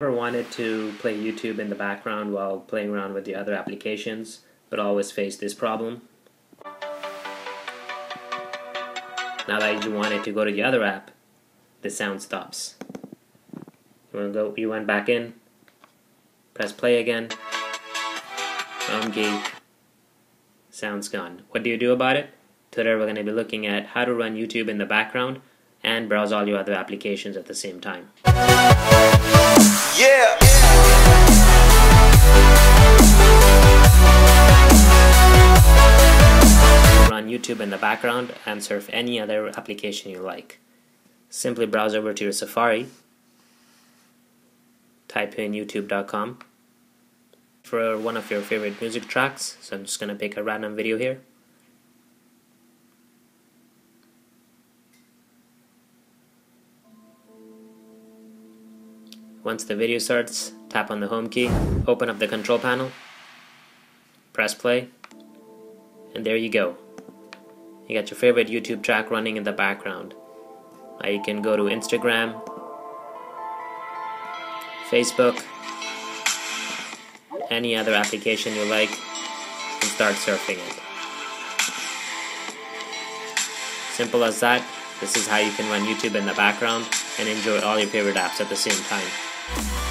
Never wanted to play YouTube in the background while playing around with the other applications, but always faced this problem. Now that you wanted to go to the other app, the sound stops. You went back in, press play again, home key, sound's gone. What do you do about it? Today we're going to be looking at how to run YouTube in the background and browse all your other applications at the same time. Yeah. Run YouTube in the background and surf any other application you like. Simply browse over to your Safari, type in youtube.com for one of your favorite music tracks, so I'm just going to pick a random video here. Once the video starts, tap on the home key, open up the control panel, press play, and there you go. You got your favorite YouTube track running in the background. Now you can go to Instagram, Facebook, any other application you like, and start surfing it. Simple as that. This is how you can run YouTube in the background and enjoy all your favorite apps at the same time.